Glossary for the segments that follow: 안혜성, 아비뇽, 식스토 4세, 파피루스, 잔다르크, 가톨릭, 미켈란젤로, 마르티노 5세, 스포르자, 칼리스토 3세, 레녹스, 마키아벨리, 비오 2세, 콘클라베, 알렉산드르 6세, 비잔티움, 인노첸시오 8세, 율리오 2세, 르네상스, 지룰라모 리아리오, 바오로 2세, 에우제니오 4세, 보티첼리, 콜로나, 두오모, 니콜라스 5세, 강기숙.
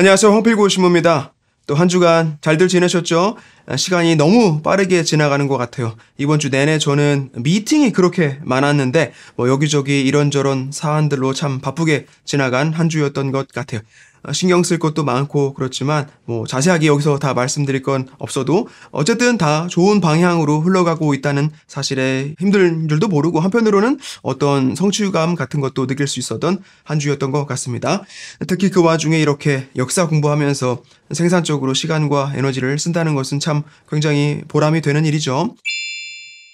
안녕하세요. 황필구 신부입니다. 또 한 주간 잘들 지내셨죠? 시간이 너무 빠르게 지나가는 것 같아요. 이번 주 내내 저는 미팅이 그렇게 많았는데 뭐 여기저기 이런저런 사안들로 참 바쁘게 지나간 한 주였던 것 같아요. 신경 쓸 것도 많고 그렇지만 뭐 자세하게 여기서 다 말씀드릴 건 없어도 어쨌든 다 좋은 방향으로 흘러가고 있다는 사실에 힘든 줄도 모르고 한편으로는 어떤 성취감 같은 것도 느낄 수 있었던 한 주였던 것 같습니다. 특히 그 와중에 이렇게 역사 공부하면서 생산적으로 시간과 에너지를 쓴다는 것은 참 굉장히 보람이 되는 일이죠.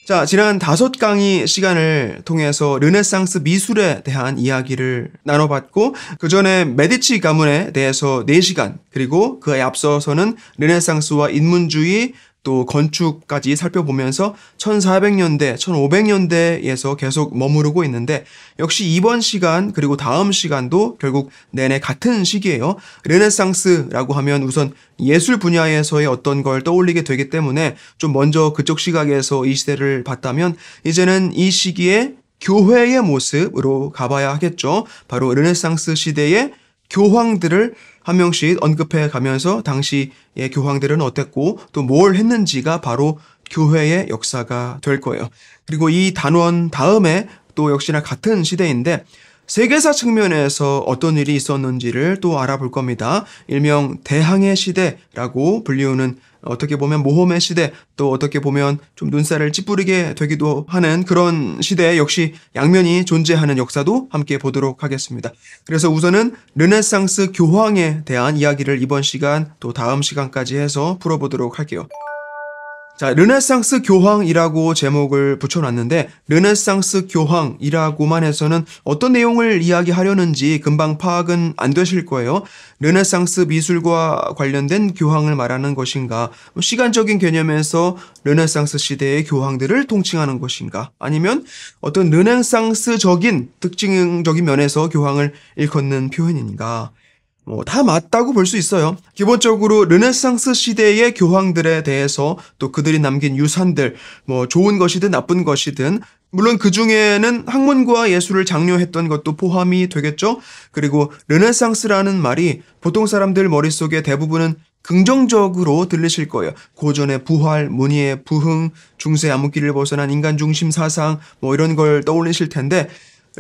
자, 지난 5강의 시간을 통해서 르네상스 미술에 대한 이야기를 나눠봤고, 그 전에 메디치 가문에 대해서 4시간, 그리고 그에 앞서서는 르네상스와 인문주의, 또 건축까지 살펴보면서 1400년대, 1500년대에서 계속 머무르고 있는데, 역시 이번 시간 그리고 다음 시간도 결국 내내 같은 시기예요. 르네상스라고 하면 우선 예술 분야에서의 어떤 걸 떠올리게 되기 때문에 좀 먼저 그쪽 시각에서 이 시대를 봤다면 이제는 이 시기에 교회의 모습으로 가봐야 하겠죠. 바로 르네상스 시대의 교황들을 한 명씩 언급해 가면서 당시의 교황들은 어땠고 또 뭘 했는지가 바로 교회의 역사가 될 거예요. 그리고 이 단원 다음에 또 역시나 같은 시대인데 세계사 측면에서 어떤 일이 있었는지를 또 알아볼 겁니다. 일명 대항해 시대라고 불리우는 어떻게 보면 모험의 시대, 또 어떻게 보면 좀 눈살을 찌푸리게 되기도 하는 그런 시대에 역시 양면이 존재하는 역사도 함께 보도록 하겠습니다. 그래서 우선은 르네상스 교황에 대한 이야기를 이번 시간 또 다음 시간까지 해서 풀어보도록 할게요. 자, 르네상스 교황이라고 제목을 붙여놨는데 르네상스 교황이라고만 해서는 어떤 내용을 이야기하려는지 금방 파악은 안 되실 거예요. 르네상스 미술과 관련된 교황을 말하는 것인가, 시간적인 개념에서 르네상스 시대의 교황들을 통칭하는 것인가, 아니면 어떤 르네상스적인 특징적인 면에서 교황을 일컫는 표현인가, 뭐 다 맞다고 볼 수 있어요. 기본적으로 르네상스 시대의 교황들에 대해서 또 그들이 남긴 유산들, 뭐 좋은 것이든 나쁜 것이든, 물론 그 중에는 학문과 예술을 장려했던 것도 포함이 되겠죠. 그리고 르네상스라는 말이 보통 사람들 머릿속에 대부분은 긍정적으로 들리실 거예요. 고전의 부활, 문예의 부흥, 중세 암흑기를 벗어난 인간 중심 사상, 뭐 이런 걸 떠올리실 텐데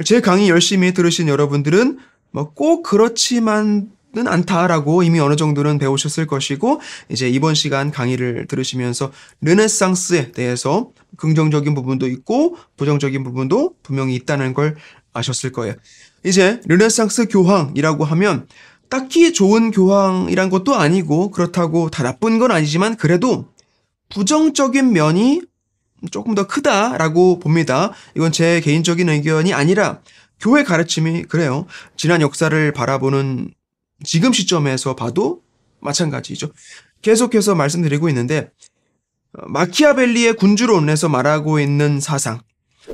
제 강의 열심히 들으신 여러분들은 뭐 꼭 그렇지만은 않다라고 이미 어느 정도는 배우셨을 것이고, 이제 이번 시간 강의를 들으시면서 르네상스에 대해서 긍정적인 부분도 있고 부정적인 부분도 분명히 있다는 걸 아셨을 거예요. 이제 르네상스 교황이라고 하면 딱히 좋은 교황이란 것도 아니고 그렇다고 다 나쁜 건 아니지만 그래도 부정적인 면이 조금 더 크다라고 봅니다. 이건 제 개인적인 의견이 아니라 교회 가르침이 그래요. 지난 역사를 바라보는 지금 시점에서 봐도 마찬가지죠. 계속해서 말씀드리고 있는데 마키아벨리의 군주론에서 말하고 있는 사상,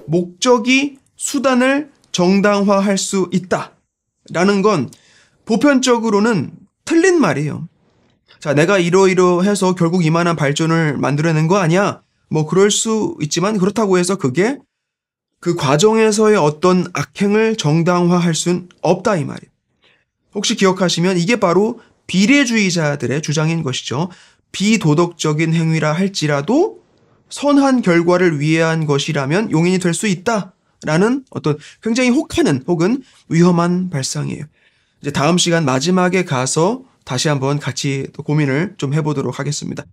목적이 수단을 정당화할 수 있다라는 건 보편적으로는 틀린 말이에요. 자, 내가 이러이러해서 결국 이만한 발전을 만들어낸 거 아니야? 뭐 그럴 수 있지만 그렇다고 해서 그게 그 과정에서의 어떤 악행을 정당화할 순 없다 이 말이에요. 혹시 기억하시면 이게 바로 비례주의자들의 주장인 것이죠. 비도덕적인 행위라 할지라도 선한 결과를 위한 것이라면 용인이 될 수 있다라는 어떤 굉장히 혹하는 혹은 위험한 발상이에요. 이제 다음 시간 마지막에 가서 다시 한번 같이 또 고민을 좀 해보도록 하겠습니다.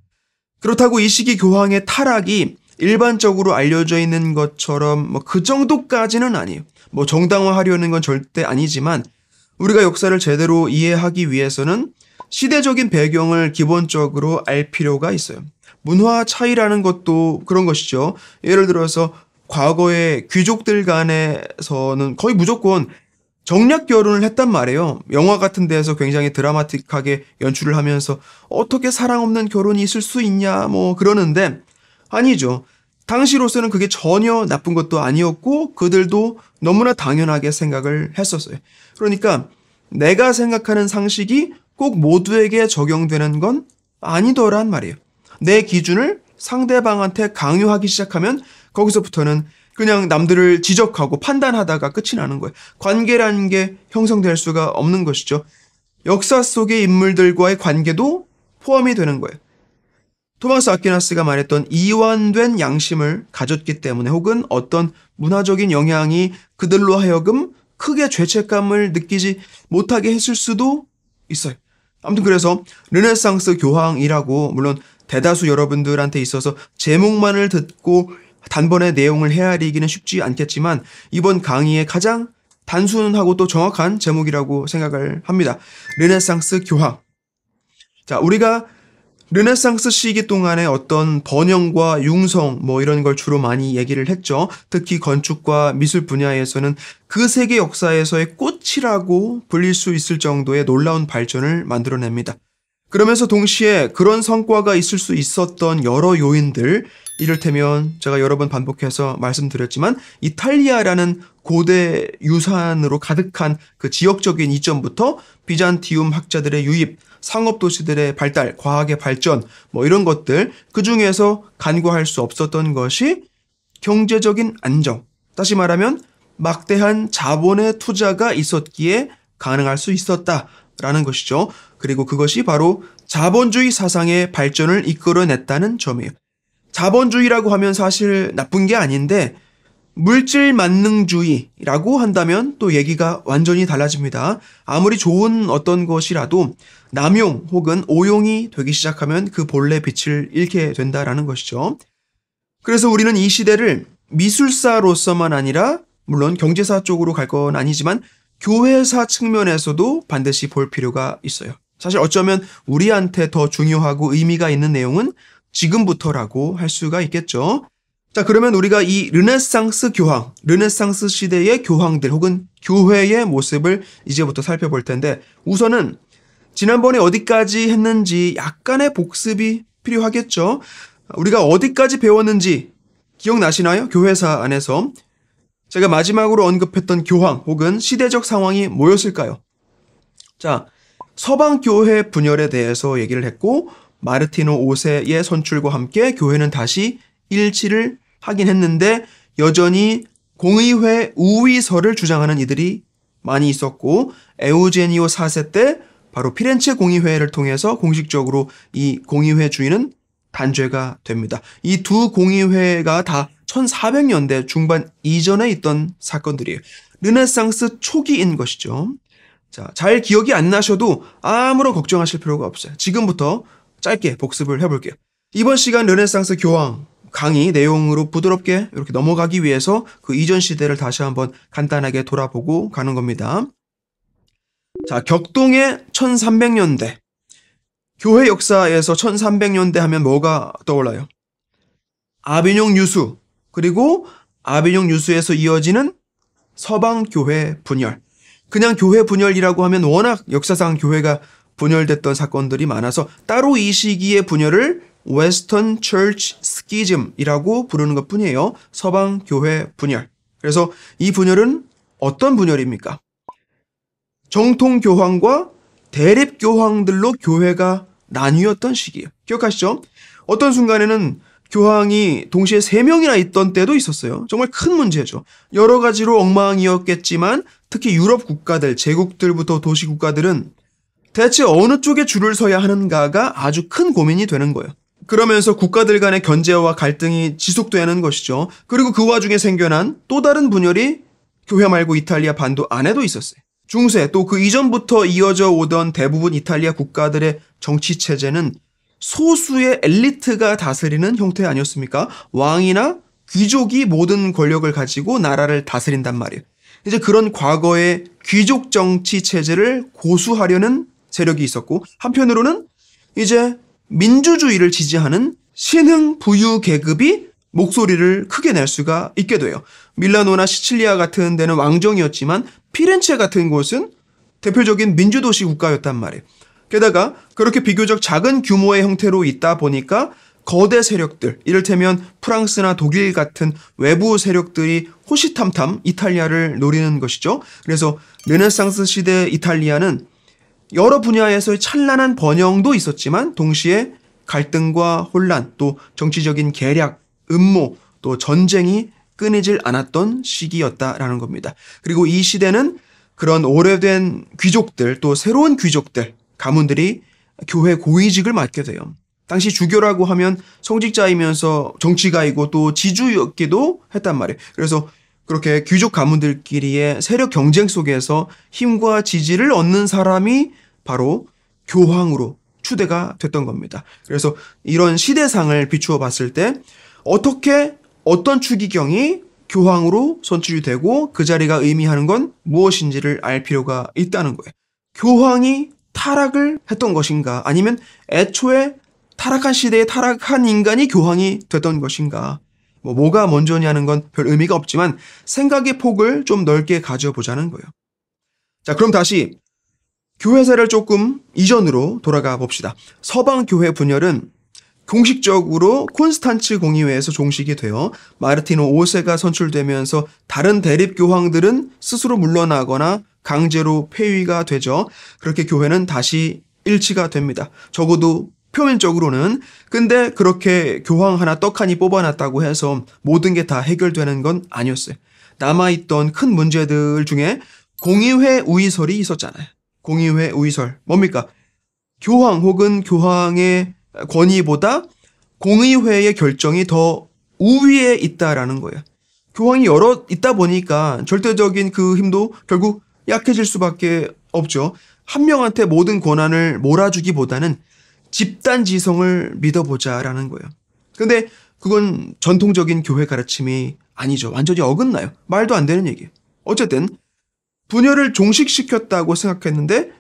그렇다고 이 시기 교황의 타락이 일반적으로 알려져 있는 것처럼 뭐 그 정도까지는 아니에요. 뭐 정당화하려는 건 절대 아니지만 우리가 역사를 제대로 이해하기 위해서는 시대적인 배경을 기본적으로 알 필요가 있어요. 문화 차이라는 것도 그런 것이죠. 예를 들어서 과거의 귀족들 간에서는 거의 무조건 정략 결혼을 했단 말이에요. 영화 같은 데에서 굉장히 드라마틱하게 연출을 하면서 어떻게 사랑 없는 결혼이 있을 수 있냐 뭐 그러는데 아니죠. 당시로서는 그게 전혀 나쁜 것도 아니었고 그들도 너무나 당연하게 생각을 했었어요. 그러니까 내가 생각하는 상식이 꼭 모두에게 적용되는 건 아니더란 말이에요. 내 기준을 상대방한테 강요하기 시작하면 거기서부터는 그냥 남들을 지적하고 판단하다가 끝이 나는 거예요. 관계라는 게 형성될 수가 없는 것이죠. 역사 속의 인물들과의 관계도 포함이 되는 거예요. 토마스 아퀴나스가 말했던 이완된 양심을 가졌기 때문에 혹은 어떤 문화적인 영향이 그들로 하여금 크게 죄책감을 느끼지 못하게 했을 수도 있어요. 아무튼 그래서 르네상스 교황이라고, 물론 대다수 여러분들한테 있어서 제목만을 듣고 단번에 내용을 헤아리기는 쉽지 않겠지만 이번 강의의 가장 단순하고 또 정확한 제목이라고 생각을 합니다. 르네상스 교황. 자, 우리가 르네상스 시기 동안에 어떤 번영과 융성 뭐 이런 걸 주로 많이 얘기를 했죠. 특히 건축과 미술 분야에서는 그 세계 역사에서의 꽃이라고 불릴 수 있을 정도의 놀라운 발전을 만들어냅니다. 그러면서 동시에 그런 성과가 있을 수 있었던 여러 요인들, 이를테면 제가 여러 번 반복해서 말씀드렸지만 이탈리아라는 고대 유산으로 가득한 그 지역적인 이점부터 비잔티움 학자들의 유입, 상업도시들의 발달, 과학의 발전 뭐 이런 것들, 그 중에서 간과할 수 없었던 것이 경제적인 안정, 다시 말하면 막대한 자본의 투자가 있었기에 가능할 수 있었다라는 것이죠. 그리고 그것이 바로 자본주의 사상의 발전을 이끌어냈다는 점이에요. 자본주의라고 하면 사실 나쁜 게 아닌데 물질 만능주의라고 한다면 또 얘기가 완전히 달라집니다. 아무리 좋은 어떤 것이라도 남용 혹은 오용이 되기 시작하면 그 본래 빛을 잃게 된다라는 것이죠. 그래서 우리는 이 시대를 미술사로서만 아니라, 물론 경제사 쪽으로 갈 건 아니지만 교회사 측면에서도 반드시 볼 필요가 있어요. 사실 어쩌면 우리한테 더 중요하고 의미가 있는 내용은 지금부터라고 할 수가 있겠죠. 자, 그러면 우리가 이 르네상스 교황, 르네상스 시대의 교황들 혹은 교회의 모습을 이제부터 살펴볼 텐데, 우선은 지난번에 어디까지 했는지 약간의 복습이 필요하겠죠. 우리가 어디까지 배웠는지 기억나시나요? 교회사 안에서 제가 마지막으로 언급했던 교황 혹은 시대적 상황이 뭐였을까요? 자, 서방교회 분열에 대해서 얘기를 했고 마르티노 5세의 선출과 함께 교회는 다시 일치를 하긴 했는데 여전히 공의회 우위설을 주장하는 이들이 많이 있었고, 에우제니오 4세 때 바로 피렌체 공의회를 통해서 공식적으로 이 공의회 주의는 단죄가 됩니다. 이 두 공의회가 다 1400년대 중반 이전에 있던 사건들이에요. 르네상스 초기인 것이죠. 자, 잘 기억이 안 나셔도 아무런 걱정하실 필요가 없어요. 지금부터 짧게 복습을 해볼게요. 이번 시간 르네상스 교황 강의 내용으로 부드럽게 이렇게 넘어가기 위해서 그 이전 시대를 다시 한번 간단하게 돌아보고 가는 겁니다. 자, 격동의 1300년대. 교회 역사에서 1300년대 하면 뭐가 떠올라요? 아비뇽 유수, 그리고 아비뇽 유수에서 이어지는 서방교회 분열. 그냥 교회 분열이라고 하면 워낙 역사상 교회가 분열됐던 사건들이 많아서 따로 이 시기의 분열을 웨스턴 처치 스키즘이라고 부르는 것뿐이에요. 서방교회 분열. 그래서 이 분열은 어떤 분열입니까? 정통교황과 대립교황들로 교회가 나뉘었던 시기예요. 기억하시죠? 어떤 순간에는 교황이 동시에 3명이나 있던 때도 있었어요. 정말 큰 문제죠. 여러 가지로 엉망이었겠지만 특히 유럽 국가들, 제국들부터 도시국가들은 대체 어느 쪽에 줄을 서야 하는가가 아주 큰 고민이 되는 거예요. 그러면서 국가들 간의 견제와 갈등이 지속되는 것이죠. 그리고 그 와중에 생겨난 또 다른 분열이 교회 말고 이탈리아 반도 안에도 있었어요. 중세, 또 그 이전부터 이어져 오던 대부분 이탈리아 국가들의 정치체제는 소수의 엘리트가 다스리는 형태 아니었습니까? 왕이나 귀족이 모든 권력을 가지고 나라를 다스린단 말이에요. 이제 그런 과거의 귀족 정치 체제를 고수하려는 세력이 있었고, 한편으로는 이제 민주주의를 지지하는 신흥 부유 계급이 목소리를 크게 낼 수가 있게 돼요. 밀라노나 시칠리아 같은 데는 왕정이었지만 피렌체 같은 곳은 대표적인 민주도시 국가였단 말이에요. 게다가 그렇게 비교적 작은 규모의 형태로 있다 보니까 거대 세력들, 이를테면 프랑스나 독일 같은 외부 세력들이 호시탐탐 이탈리아를 노리는 것이죠. 그래서 르네상스 시대 이탈리아는 여러 분야에서의 찬란한 번영도 있었지만 동시에 갈등과 혼란, 또 정치적인 계략, 음모, 또 전쟁이 끊이질 않았던 시기였다라는 겁니다. 그리고 이 시대는 그런 오래된 귀족들, 또 새로운 귀족들, 가문들이 교회 고위직을 맡게 돼요. 당시 주교라고 하면 성직자이면서 정치가이고 또 지주였기도 했단 말이에요. 그래서 그렇게 귀족 가문들끼리의 세력 경쟁 속에서 힘과 지지를 얻는 사람이 바로 교황으로 추대가 됐던 겁니다. 그래서 이런 시대상을 비추어 봤을 때 어떻게 어떤 추기경이 교황으로 선출이 되고 그 자리가 의미하는 건 무엇인지를 알 필요가 있다는 거예요. 교황이 타락을 했던 것인가, 아니면 애초에 타락한 시대에 타락한 인간이 교황이 됐던 것인가, 뭐가 먼저냐는 건 별 의미가 없지만 생각의 폭을 좀 넓게 가져보자는 거예요. 자, 그럼 다시 교회사를 조금 이전으로 돌아가 봅시다. 서방 교회 분열은 공식적으로 콘스탄츠 공의회에서 종식이 되어 마르티노 5세가 선출되면서 다른 대립교황들은 스스로 물러나거나 강제로 폐위가 되죠. 그렇게 교회는 다시 일치가 됩니다. 적어도 표면적으로는. 근데 그렇게 교황 하나 떡하니 뽑아놨다고 해서 모든 게 다 해결되는 건 아니었어요. 남아있던 큰 문제들 중에 공의회 우의설이 있었잖아요. 공의회 우의설. 뭡니까? 교황 혹은 교황의 권위보다 공의회의 결정이 더 우위에 있다라는 거예요. 교황이 여러 있다 보니까 절대적인 그 힘도 결국 약해질 수밖에 없죠. 한 명한테 모든 권한을 몰아주기보다는 집단 지성을 믿어보자라는 거예요. 근데 그건 전통적인 교회 가르침이 아니죠. 완전히 어긋나요. 말도 안 되는 얘기예요. 어쨌든 분열을 종식시켰다고 생각했는데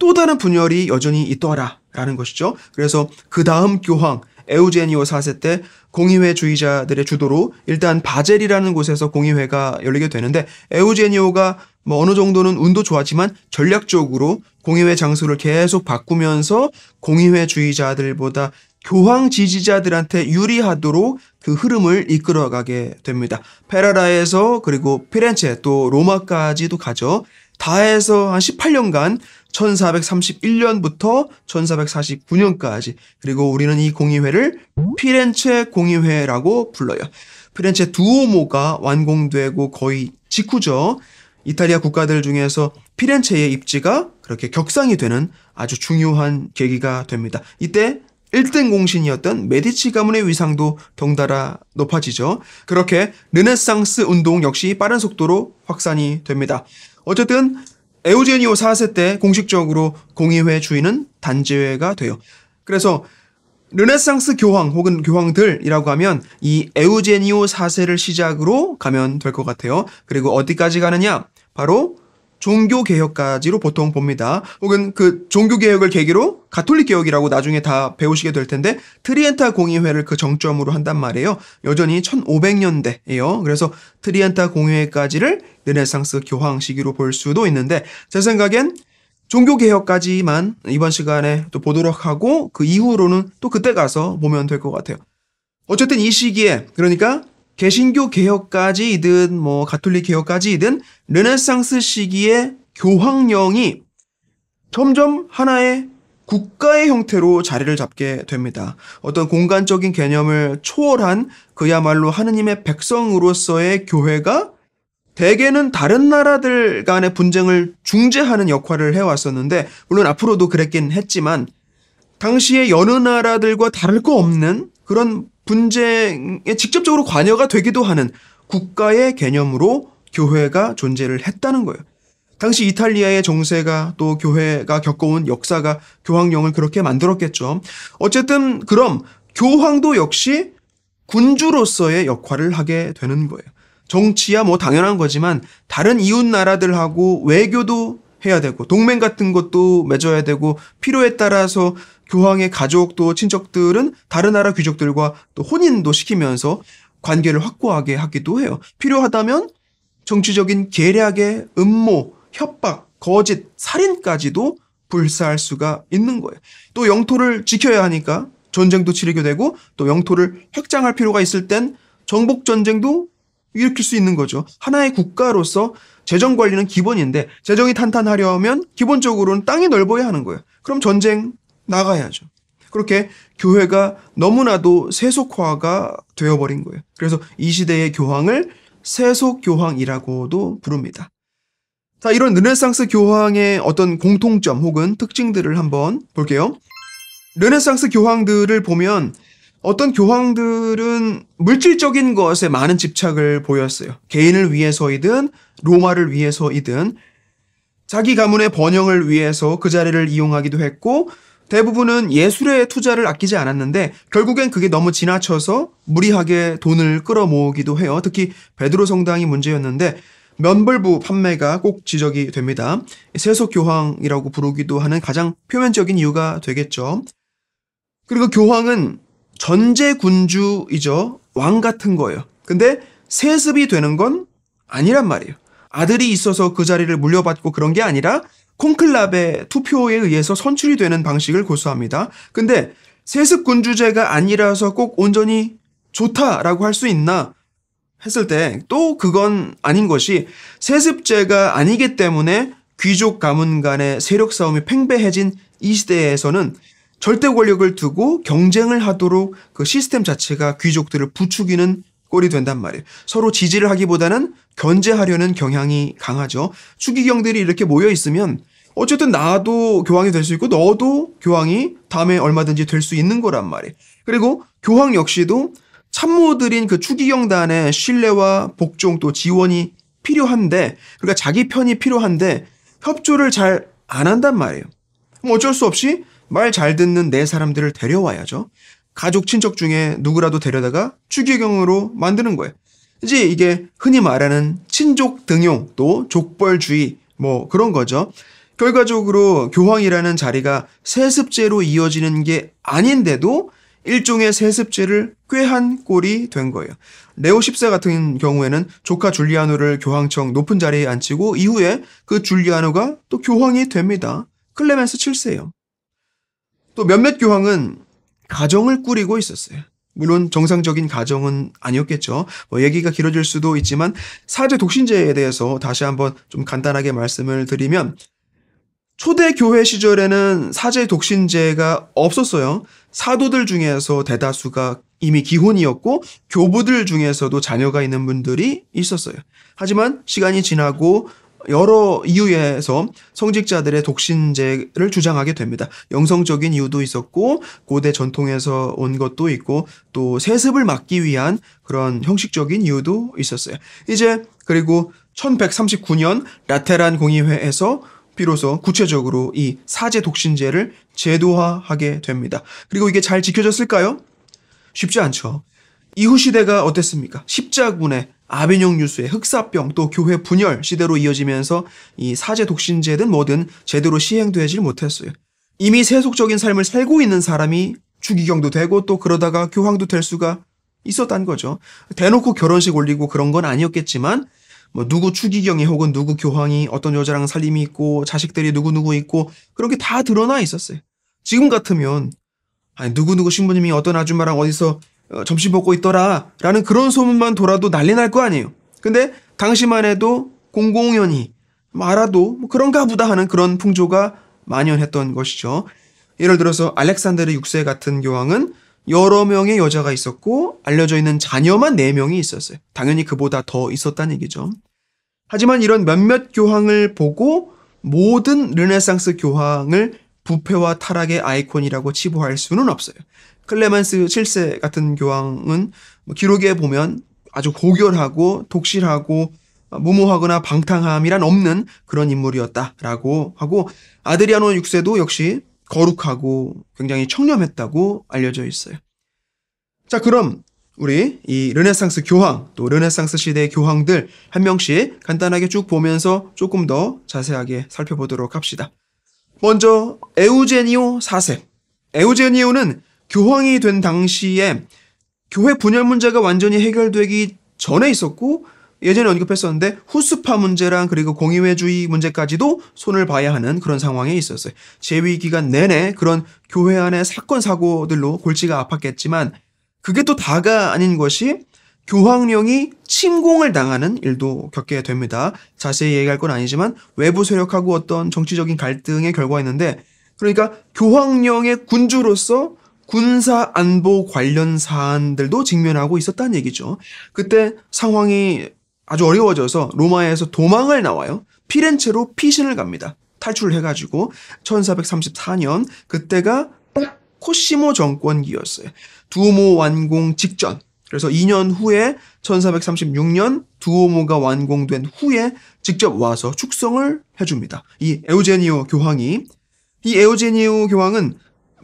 또 다른 분열이 여전히 있더라라는 것이죠. 그래서 그 다음 교황 에우제니오 4세 때 공의회주의자들의 주도로 일단 바젤이라는 곳에서 공의회가 열리게 되는데, 에우제니오가 어느 정도는 운도 좋았지만 전략적으로 공의회 장소를 계속 바꾸면서 공의회주의자들보다 교황 지지자들한테 유리하도록 그 흐름을 이끌어가게 됩니다. 페라라에서 그리고 피렌체 또 로마까지도 가죠. 다 해서 한 18년간 1431년부터 1449년까지, 그리고 우리는 이 공의회를 피렌체 공의회라고 불러요. 피렌체 두오모가 완공되고 거의 직후죠. 이탈리아 국가들 중에서 피렌체의 입지가 그렇게 격상이 되는 아주 중요한 계기가 됩니다. 이때 1등 공신이었던 메디치 가문의 위상도 덩달아 높아지죠. 그렇게 르네상스 운동 역시 빠른 속도로 확산이 됩니다. 어쨌든 에우제니오 4세 때 공식적으로 공의회 주인은 단지회가 돼요. 그래서 르네상스 교황 혹은 교황들이라고 하면 이 에우제니오 4세를 시작으로 가면 될 것 같아요. 그리고 어디까지 가느냐? 바로 종교개혁까지로 보통 봅니다. 혹은 그 종교개혁을 계기로 가톨릭 개혁이라고 나중에 다 배우시게 될 텐데 트리엔타 공의회를 그 정점으로 한단 말이에요. 여전히 1500년대예요. 그래서 트리엔타 공의회까지를 르네상스 교황 시기로 볼 수도 있는데, 제 생각엔 종교개혁까지만 이번 시간에 또 보도록 하고 그 이후로는 또 그때 가서 보면 될 것 같아요. 어쨌든 이 시기에, 그러니까 개신교 개혁까지이든 가톨릭 개혁까지이든 르네상스 시기의 교황령이 점점 하나의 국가의 형태로 자리를 잡게 됩니다. 어떤 공간적인 개념을 초월한 그야말로 하느님의 백성으로서의 교회가 대개는 다른 나라들 간의 분쟁을 중재하는 역할을 해왔었는데, 물론 앞으로도 그랬긴 했지만 당시의 여느 나라들과 다를 거 없는 그런 분쟁에 직접적으로 관여가 되기도 하는 국가의 개념으로 교회가 존재를 했다는 거예요. 당시 이탈리아의 정세가 또 교회가 겪어온 역사가 교황령을 그렇게 만들었겠죠. 어쨌든 그럼 교황도 역시 군주로서의 역할을 하게 되는 거예요. 정치야 당연한 거지만 다른 이웃 나라들하고 외교도 해야 되고 동맹 같은 것도 맺어야 되고, 필요에 따라서 교황의 가족 또 친척들은 다른 나라 귀족들과 또 혼인도 시키면서 관계를 확고하게 하기도 해요. 필요하다면 정치적인 계략의 음모, 협박, 거짓, 살인까지도 불사할 수가 있는 거예요. 또 영토를 지켜야 하니까 전쟁도 치르게 되고, 또 영토를 확장할 필요가 있을 땐 정복전쟁도 일으킬 수 있는 거죠. 하나의 국가로서 재정관리는 기본인데, 재정이 탄탄하려면 기본적으로는 땅이 넓어야 하는 거예요. 그럼 전쟁 나가야죠. 그렇게 교회가 너무나도 세속화가 되어버린 거예요. 그래서 이 시대의 교황을 세속교황이라고도 부릅니다. 자, 이런 르네상스 교황의 어떤 공통점 혹은 특징들을 한번 볼게요. 르네상스 교황들을 보면 어떤 교황들은 물질적인 것에 많은 집착을 보였어요. 개인을 위해서이든 로마를 위해서이든 자기 가문의 번영을 위해서 그 자리를 이용하기도 했고, 대부분은 예술에 투자를 아끼지 않았는데 결국엔 그게 너무 지나쳐서 무리하게 돈을 끌어모으기도 해요. 특히 베드로 성당이 문제였는데 면벌부 판매가 꼭 지적이 됩니다. 세속교황이라고 부르기도 하는 가장 표면적인 이유가 되겠죠. 그리고 교황은 전제군주이죠. 왕 같은 거예요. 근데 세습이 되는 건 아니란 말이에요. 아들이 있어서 그 자리를 물려받고 그런 게 아니라 콘클라베 투표에 의해서 선출이 되는 방식을 고수합니다. 근데 세습군주제가 아니라서 꼭 온전히 좋다라고 할 수 있나 했을 때 또 그건 아닌 것이, 세습제가 아니기 때문에 귀족 가문 간의 세력 싸움이 팽배해진 이 시대에서는 절대 권력을 두고 경쟁을 하도록 그 시스템 자체가 귀족들을 부추기는 꼴이 된단 말이에요. 서로 지지를 하기보다는 견제하려는 경향이 강하죠. 추기경들이 이렇게 모여 있으면 어쨌든 나도 교황이 될 수 있고 너도 교황이 다음에 얼마든지 될 수 있는 거란 말이에요. 그리고 교황 역시도 참모들인 그 추기경단의 신뢰와 복종 또 지원이 필요한데, 그러니까 자기 편이 필요한데 협조를 잘 안 한단 말이에요. 그럼 어쩔 수 없이 말 잘 듣는 내 사람들을 데려와야죠. 가족 친척 중에 누구라도 데려다가 추기경으로 만드는 거예요. 이제 이게 흔히 말하는 친족 등용 또 족벌주의 뭐 그런 거죠. 결과적으로 교황이라는 자리가 세습제로 이어지는 게 아닌데도 일종의 세습제를 꾀한 꼴이 된 거예요. 레오 10세 같은 경우에는 조카 줄리아노를 교황청 높은 자리에 앉히고 이후에 그 줄리아노가 또 교황이 됩니다. 클레멘스 7세요. 또 몇몇 교황은 가정을 꾸리고 있었어요. 물론 정상적인 가정은 아니었겠죠. 뭐 얘기가 길어질 수도 있지만 사제 독신제에 대해서 다시 한번 좀 간단하게 말씀을 드리면, 초대교회 시절에는 사제 독신제가 없었어요. 사도들 중에서 대다수가 이미 기혼이었고 교부들 중에서도 자녀가 있는 분들이 있었어요. 하지만 시간이 지나고 여러 이유에서 성직자들의 독신제를 주장하게 됩니다. 영성적인 이유도 있었고 고대 전통에서 온 것도 있고 또 세습을 막기 위한 그런 형식적인 이유도 있었어요. 이제 그리고 1139년 라테란 공의회에서 비로소 구체적으로 이 사제 독신제를 제도화하게 됩니다. 그리고 이게 잘 지켜졌을까요? 쉽지 않죠. 이후 시대가 어땠습니까? 십자군의 아비뇽 유수의 흑사병 또 교회 분열 시대로 이어지면서 이 사제 독신제든 뭐든 제대로 시행되질 못했어요. 이미 세속적인 삶을 살고 있는 사람이 추기경도 되고 또 그러다가 교황도 될 수가 있었단 거죠. 대놓고 결혼식 올리고 그런 건 아니었겠지만 뭐 누구 추기경이 혹은 누구 교황이 어떤 여자랑 살림이 있고 자식들이 누구누구 있고 그런 게 다 드러나 있었어요. 지금 같으면 아니 누구누구 신부님이 어떤 아줌마랑 어디서 점심 먹고 있더라 라는 그런 소문만 돌아도 난리 날 거 아니에요. 근데 당시만 해도 공공연히 알아도 뭐 그런가 보다 하는 그런 풍조가 만연했던 것이죠. 예를 들어서 알렉산드르 6세 같은 교황은 여러 명의 여자가 있었고 알려져 있는 자녀만 4명이 있었어요. 당연히 그보다 더 있었다는 얘기죠. 하지만 이런 몇몇 교황을 보고 모든 르네상스 교황을 부패와 타락의 아이콘이라고 치부할 수는 없어요. 클레멘스 7세 같은 교황은 기록에 보면 아주 고결하고 독실하고 무모하거나 방탕함이란 없는 그런 인물이었다라고 하고, 아드리아노 6세도 역시 거룩하고 굉장히 청렴했다고 알려져 있어요. 자, 그럼 우리 이 르네상스 교황 또 르네상스 시대의 교황들 한 명씩 간단하게 쭉 보면서 조금 더 자세하게 살펴보도록 합시다. 먼저 에우제니오 4세. 에우제니오는 교황이 된 당시에 교회 분열 문제가 완전히 해결되기 전에 있었고, 예전에 언급했었는데 후스파 문제랑 그리고 공의회주의 문제까지도 손을 봐야 하는 그런 상황에 있었어요. 재위 기간 내내 그런 교회 안의 사건 사고들로 골치가 아팠겠지만 그게 또 다가 아닌 것이 교황령이 침공을 당하는 일도 겪게 됩니다. 자세히 얘기할 건 아니지만 외부 세력하고 어떤 정치적인 갈등의 결과였는데, 그러니까 교황령의 군주로서 군사 안보 관련 사안들도 직면하고 있었다는 얘기죠. 그때 상황이 아주 어려워져서 로마에서 도망을 나와요. 피렌체로 피신을 갑니다. 탈출을 해가지고 1434년 그때가 딱 코시모 정권기였어요. 두오모 완공 직전. 그래서 2년 후에 1436년 두오모가 완공된 후에 직접 와서 축성을 해줍니다. 이 에우제니오 교황이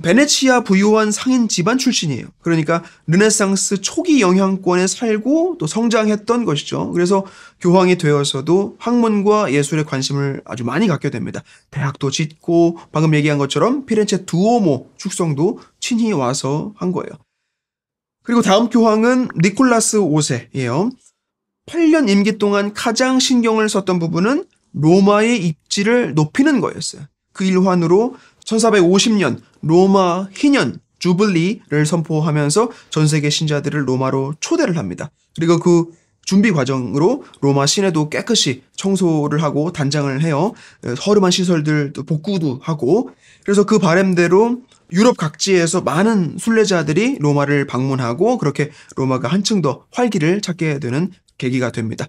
베네치아 부유한 상인 집안 출신이에요. 그러니까 르네상스 초기 영향권에 살고 또 성장했던 것이죠. 그래서 교황이 되어서도 학문과 예술에 관심을 아주 많이 갖게 됩니다. 대학도 짓고 방금 얘기한 것처럼 피렌체 두오모 축성도 친히 와서 한 거예요. 그리고 다음 교황은 니콜라스 5세예요. 8년 임기 동안 가장 신경을 썼던 부분은 로마의 입지를 높이는 거였어요. 그 일환으로 1450년 로마 희년 주블리를 선포하면서 전 세계 신자들을 로마로 초대를 합니다. 그리고 그 준비 과정으로 로마 시내도 깨끗이 청소를 하고 단장을 해요. 허름한 시설들 복구도 하고. 그래서 그 바람대로 유럽 각지에서 많은 순례자들이 로마를 방문하고 그렇게 로마가 한층 더 활기를 찾게 되는 계기가 됩니다.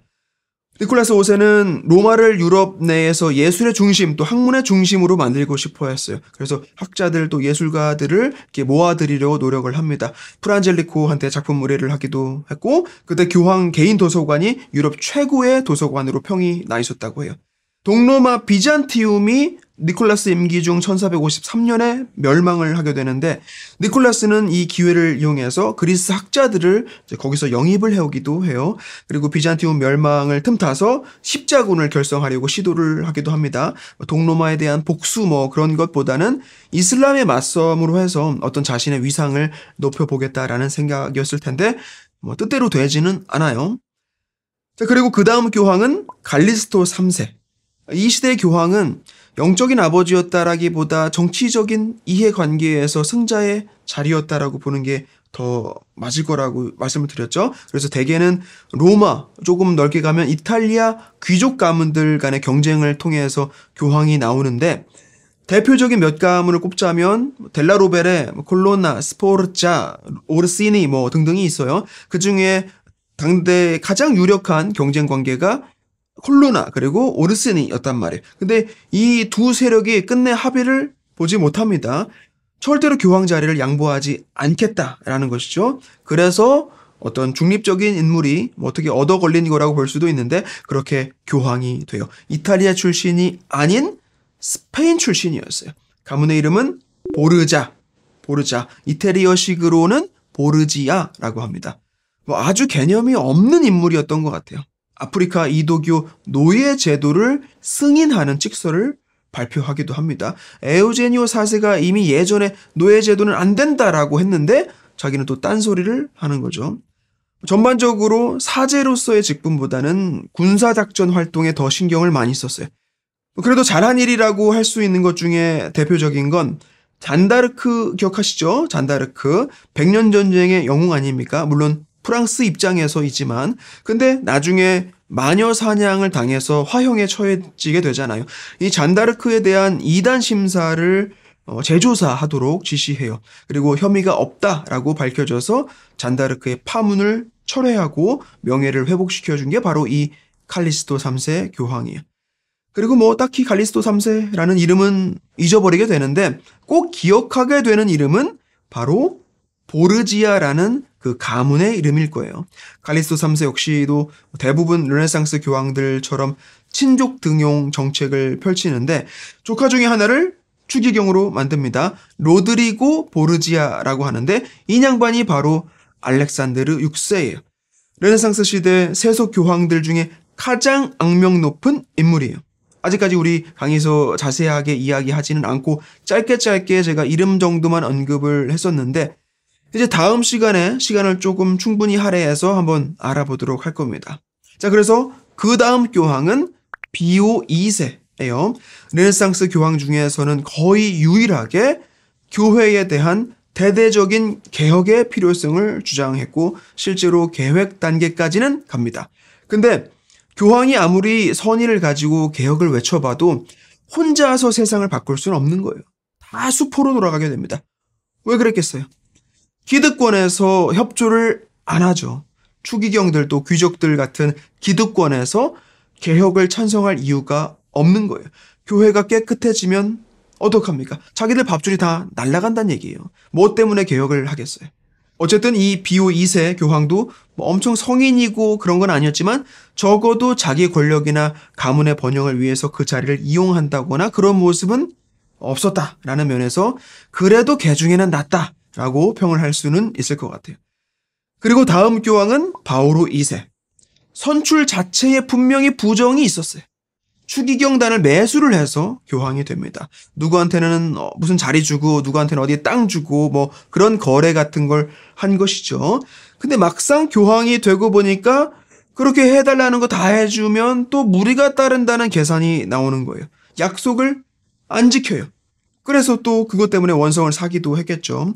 니콜라스 5세는 로마를 유럽 내에서 예술의 중심 또 학문의 중심으로 만들고 싶어 했어요. 그래서 학자들 또 예술가들을 이렇게 모아들이려고 노력을 합니다. 프란젤리코한테 작품 의뢰를 하기도 했고 그때 교황 개인 도서관이 유럽 최고의 도서관으로 평이 나 있었다고 해요. 동로마 비잔티움이 니콜라스 임기 중 1453년에 멸망을 하게 되는데 니콜라스는 이 기회를 이용해서 그리스 학자들을 거기서 영입을 해오기도 해요. 그리고 비잔티움 멸망을 틈타서 십자군을 결성하려고 시도를 하기도 합니다. 동로마에 대한 복수 그런 것보다는 이슬람의 맞섬으로 해서 어떤 자신의 위상을 높여보겠다라는 생각이었을 텐데 뜻대로 되지는 않아요. 자, 그리고 그 다음 교황은 칼리스토 3세. 이 시대의 교황은 영적인 아버지였다라기보다 정치적인 이해관계에서 승자의 자리였다라고 보는 게 더 맞을 거라고 말씀을 드렸죠. 그래서 대개는 로마, 조금 넓게 가면 이탈리아 귀족 가문들 간의 경쟁을 통해서 교황이 나오는데 대표적인 몇 가문을 꼽자면 델라로베레, 콜로나, 스포르자, 오르시니 등등이 있어요. 그 중에 당대 가장 유력한 경쟁 관계가 콜로나 그리고 오르시니였단 말이에요. 근데 이 두 세력이 끝내 합의를 보지 못합니다. 절대로 교황 자리를 양보하지 않겠다라는 것이죠. 그래서 어떤 중립적인 인물이 어떻게 얻어 걸린 거라고 볼 수도 있는데 그렇게 교황이 돼요. 이탈리아 출신이 아닌 스페인 출신이었어요. 가문의 이름은 보르자. 이태리어식으로는 보르지아라고 합니다. 아주 개념이 없는 인물이었던 것 같아요. 아프리카 이도교 노예 제도를 승인하는 직서를 발표하기도 합니다. 에우제니오 4세가 이미 예전에 노예 제도는 안 된다라고 했는데 자기는 또 딴소리를 하는 거죠. 전반적으로 사제로서의 직분보다는 군사작전 활동에 더 신경을 많이 썼어요. 그래도 잘한 일이라고 할 수 있는 것 중에 대표적인 건 잔다르크 기억하시죠? 잔다르크 100년 전쟁의 영웅 아닙니까? 물론 프랑스 입장에서이지만 근데 나중에 마녀 사냥을 당해서 화형에 처해지게 되잖아요. 이 잔다르크에 대한 2단 심사를 재조사하도록 지시해요. 그리고 혐의가 없다라고 밝혀져서 잔다르크의 파문을 철회하고 명예를 회복시켜준 게 바로 이 칼리스토 3세 교황이에요. 그리고 딱히 칼리스토 3세라는 이름은 잊어버리게 되는데 꼭 기억하게 되는 이름은 바로 보르지아라는 그 가문의 이름일 거예요. 칼리스토 3세 역시도 대부분 르네상스 교황들처럼 친족 등용 정책을 펼치는데 조카 중에 하나를 추기경으로 만듭니다. 로드리고 보르지아라고 하는데 이 양반이 바로 알렉산드르 6세예요. 르네상스 시대 세속 교황들 중에 가장 악명 높은 인물이에요. 아직까지 우리 강의에서 자세하게 이야기하지는 않고 짧게 제가 이름 정도만 언급을 했었는데 이제 다음 시간에 시간을 조금 충분히 할애해서 한번 알아보도록 할 겁니다. 자, 그래서 그 다음 교황은 비오 2세예요. 르네상스 교황 중에서는 거의 유일하게 교회에 대한 대대적인 개혁의 필요성을 주장했고 실제로 계획 단계까지는 갑니다. 근데 교황이 아무리 선의를 가지고 개혁을 외쳐봐도 혼자서 세상을 바꿀 수는 없는 거예요. 다 수포로 돌아가게 됩니다. 왜 그랬겠어요? 기득권에서 협조를 안 하죠. 추기경들 또 귀족들 같은 기득권에서 개혁을 찬성할 이유가 없는 거예요. 교회가 깨끗해지면 어떡합니까? 자기들 밥줄이 다 날아간다는 얘기예요. 뭐 때문에 개혁을 하겠어요? 어쨌든 이 비오 2세 교황도 뭐 엄청 성인이고 그런 건 아니었지만 적어도 자기 권력이나 가문의 번영을 위해서 그 자리를 이용한다거나 그런 모습은 없었다라는 면에서 그래도 개 중에는 낫다라고 평을 할 수는 있을 것 같아요. 그리고 다음 교황은 바오로 2세. 선출 자체에 분명히 부정이 있었어요. 추기경단을 매수를 해서 교황이 됩니다. 누구한테는 무슨 자리 주고 누구한테는 어디에 땅 주고 뭐 그런 거래 같은 걸 한 것이죠. 근데 막상 교황이 되고 보니까 그렇게 해달라는 거 다 해주면 또 무리가 따른다는 계산이 나오는 거예요. 약속을 안 지켜요. 그래서 또 그것 때문에 원성을 사기도 했겠죠.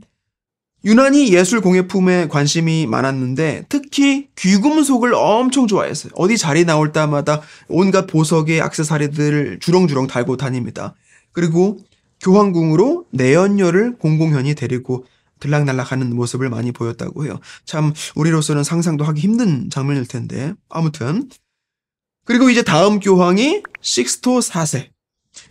유난히 예술 공예품에 관심이 많았는데 특히 귀금속을 엄청 좋아했어요. 어디 자리 나올 때마다 온갖 보석의 액세서리들을 주렁주렁 달고 다닙니다. 그리고 교황궁으로 내연녀를 공공연히 데리고 들락날락하는 모습을 많이 보였다고 해요. 참 우리로서는 상상도 하기 힘든 장면일 텐데 아무튼. 그리고 이제 다음 교황이 식스토 4세.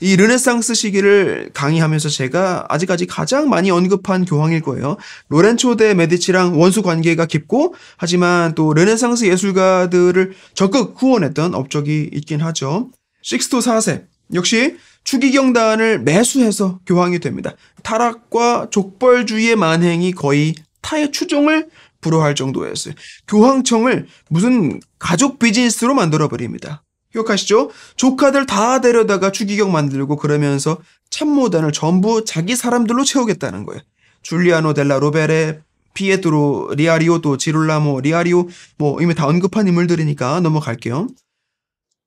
이 르네상스 시기를 강의하면서 제가 아직까지 가장 많이 언급한 교황일 거예요. 로렌초 데 메디치랑 원수 관계가 깊고 하지만 또 르네상스 예술가들을 적극 후원했던 업적이 있긴 하죠. 식스토 4세 역시 추기경단을 매수해서 교황이 됩니다. 타락과 족벌주의의 만행이 거의 타의 추종을 불허할 정도였어요. 교황청을 무슨 가족 비즈니스로 만들어버립니다. 기억하시죠? 조카들 다 데려다가 추기경 만들고 그러면서 참모단을 전부 자기 사람들로 채우겠다는 거예요. 줄리아노 델라로베레, 피에트로 리아리오, 또 지룰라모 리아리오 뭐 이미 다 언급한 인물들이니까 넘어갈게요.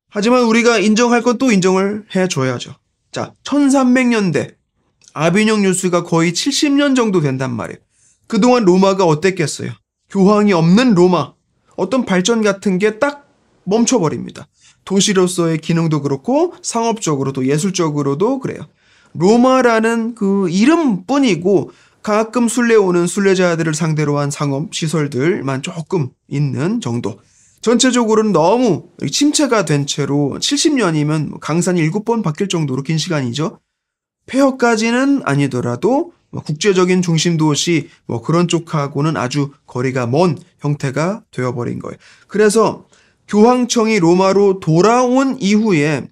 하지만 우리가 인정할 건 또 인정을 해줘야죠. 자, 1300년대 아비뇽 뉴스가 거의 70년 정도 된단 말이에요. 그동안 로마가 어땠겠어요? 교황이 없는 로마, 어떤 발전 같은 게 딱 멈춰버립니다. 도시로서의 기능도 그렇고 상업적으로도 예술적으로도 그래요. 로마라는 그 이름뿐이고 가끔 순례오는 순례자들을 상대로 한 상업 시설들만 조금 있는 정도. 전체적으로는 너무 침체가 된 채로 70년이면 강산이 7번 바뀔 정도로 긴 시간이죠. 폐허까지는 아니더라도 국제적인 중심도시 뭐 그런 쪽하고는 아주 거리가 먼 형태가 되어버린 거예요. 그래서 교황청이 로마로 돌아온 이후에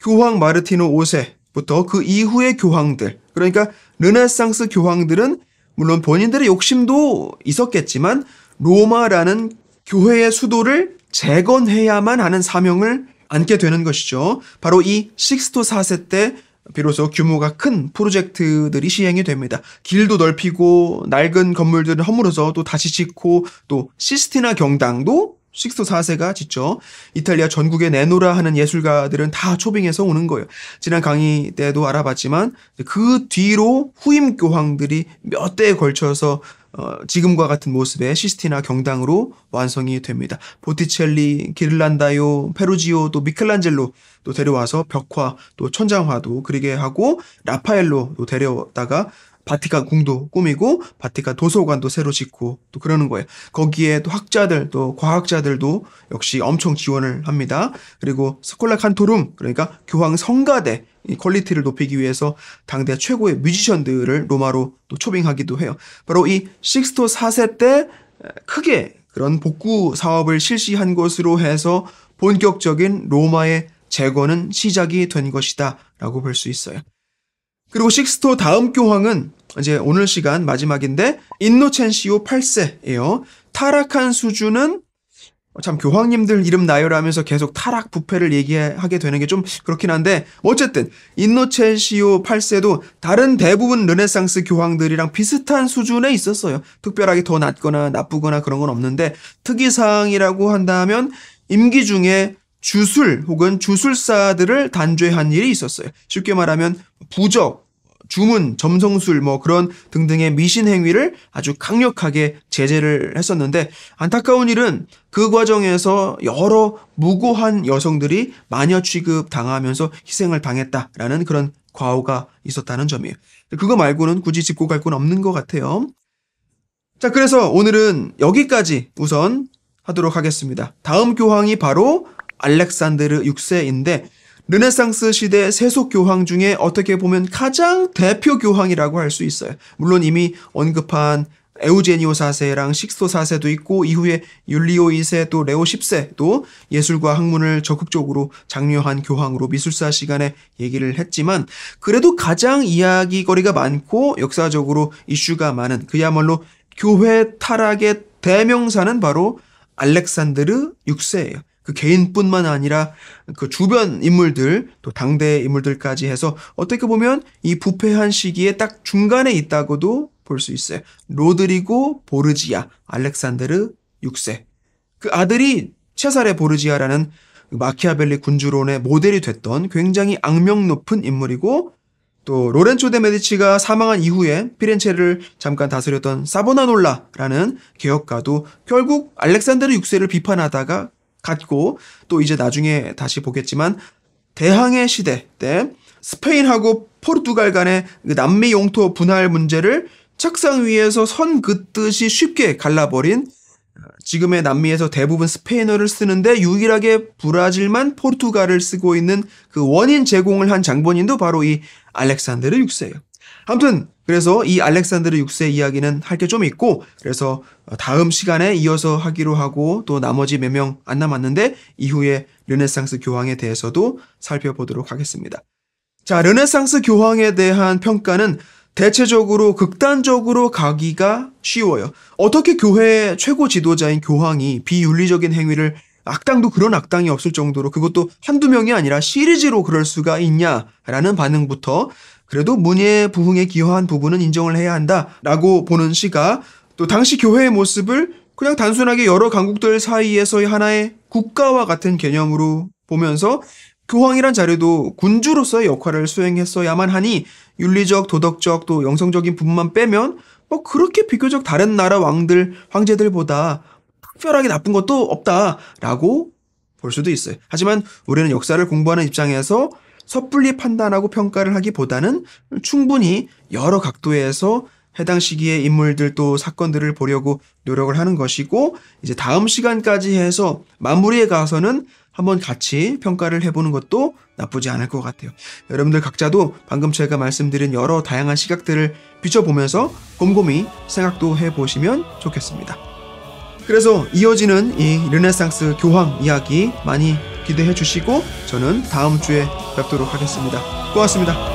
교황 마르티노 5세부터 그 이후의 교황들, 그러니까 르네상스 교황들은 물론 본인들의 욕심도 있었겠지만 로마라는 교회의 수도를 재건해야만 하는 사명을 안게 되는 것이죠. 바로 이 식스토 4세 때 비로소 규모가 큰 프로젝트들이 시행이 됩니다. 길도 넓히고 낡은 건물들을 허물어서 또 다시 짓고 또 시스티나 경당도 식스토 4세가 짓죠. 이탈리아 전국에 내노라 하는 예술가들은 다 초빙해서 오는 거예요. 지난 강의 때도 알아봤지만 그 뒤로 후임 교황들이 몇 대에 걸쳐서 지금과 같은 모습의 시스티나 경당으로 완성이 됩니다. 보티첼리, 기를란다요, 페루지오, 또 미켈란젤로 또 데려와서 벽화, 또 천장화도 그리게 하고 라파엘로도 데려다가 바티칸 궁도 꾸미고 바티칸 도서관도 새로 짓고 또 그러는 거예요. 거기에 또 학자들 또 과학자들도 역시 엄청 지원을 합니다. 그리고 스콜라 칸토룸, 그러니까 교황 성가대 퀄리티를 높이기 위해서 당대 최고의 뮤지션들을 로마로 또 초빙하기도 해요. 바로 이 식스토 4세 때 크게 그런 복구 사업을 실시한 것으로 해서 본격적인 로마의 재건은 시작이 된 것이다 라고 볼 수 있어요. 그리고 식스토 다음 교황은 이제 오늘 시간 마지막인데 인노첸시오 8세예요. 타락한 수준은 참 교황님들 이름 나열하면서 계속 타락 부패를 얘기하게 되는 게 좀 그렇긴 한데 어쨌든 인노첸시오 8세도 다른 대부분 르네상스 교황들이랑 비슷한 수준에 있었어요. 특별하게 더 낫거나 나쁘거나 그런 건 없는데 특이사항이라고 한다면 임기 중에 주술 혹은 주술사들을 단죄한 일이 있었어요. 쉽게 말하면 부적, 주문, 점성술 뭐 그런 등등의 미신 행위를 아주 강력하게 제재를 했었는데 안타까운 일은 그 과정에서 여러 무고한 여성들이 마녀 취급 당하면서 희생을 당했다라는 그런 과오가 있었다는 점이에요. 그거 말고는 굳이 짚고 갈 건 없는 것 같아요. 자, 그래서 오늘은 여기까지 우선 하도록 하겠습니다. 다음 교황이 바로 알렉산드르 6세인데 르네상스 시대 세속 교황 중에 어떻게 보면 가장 대표 교황이라고 할 수 있어요. 물론 이미 언급한 에우제니오 4세랑 식스토 4세도 있고 이후에 율리오 2세 또 레오 10세도 예술과 학문을 적극적으로 장려한 교황으로 미술사 시간에 얘기를 했지만, 그래도 가장 이야기거리가 많고 역사적으로 이슈가 많은, 그야말로 교회 타락의 대명사는 바로 알렉산드르 6세예요. 그 개인뿐만 아니라 그 주변 인물들, 또 당대 인물들까지 해서 어떻게 보면 이 부패한 시기에 딱 중간에 있다고도 볼 수 있어요. 로드리고 보르지아, 알렉산드르 6세. 그 아들이 체사레 보르지아라는 마키아벨리 군주론의 모델이 됐던 굉장히 악명 높은 인물이고, 또 로렌초 데 메디치가 사망한 이후에 피렌체를 잠깐 다스렸던 사보나놀라라는 개혁가도 결국 알렉산드르 6세를 비판하다가 갔고, 또 이제 나중에 다시 보겠지만 대항해 시대 때 스페인하고 포르투갈 간의 남미 영토 분할 문제를 책상 위에서 선 긋듯이 쉽게 갈라버린, 지금의 남미에서 대부분 스페인어를 쓰는데 유일하게 브라질만 포르투갈을 쓰고 있는 그 원인 제공을 한 장본인도 바로 이 알렉산드르 6세예요. 아무튼 그래서 이 알렉산드르 6세 이야기는 할 게 좀 있고, 그래서 다음 시간에 이어서 하기로 하고, 또 나머지 몇 명 안 남았는데 이후에 르네상스 교황에 대해서도 살펴보도록 하겠습니다. 자, 르네상스 교황에 대한 평가는 대체적으로 극단적으로 가기가 쉬워요. 어떻게 교회의 최고 지도자인 교황이 비윤리적인 행위를, 악당도 그런 악당이 없을 정도로, 그것도 한두 명이 아니라 시리즈로 그럴 수가 있냐라는 반응부터, 그래도 문예 부흥에 기여한 부분은 인정을 해야 한다라고 보는 시각, 또 당시 교회의 모습을 그냥 단순하게 여러 강국들 사이에서의 하나의 국가와 같은 개념으로 보면서 교황이란 자리도 군주로서의 역할을 수행했어야만 하니 윤리적, 도덕적, 또 영성적인 부분만 빼면 뭐 그렇게 비교적 다른 나라 왕들, 황제들보다 특별하게 나쁜 것도 없다라고 볼 수도 있어요. 하지만 우리는 역사를 공부하는 입장에서 섣불리 판단하고 평가를 하기보다는 충분히 여러 각도에서 해당 시기의 인물들 또 사건들을 보려고 노력을 하는 것이고, 이제 다음 시간까지 해서 마무리에 가서는 한번 같이 평가를 해보는 것도 나쁘지 않을 것 같아요. 여러분들 각자도 방금 제가 말씀드린 여러 다양한 시각들을 비춰보면서 곰곰이 생각도 해보시면 좋겠습니다. 그래서 이어지는 이 르네상스 교황 이야기 많이 기대해 주시고, 저는 다음 주에 뵙도록 하겠습니다. 고맙습니다.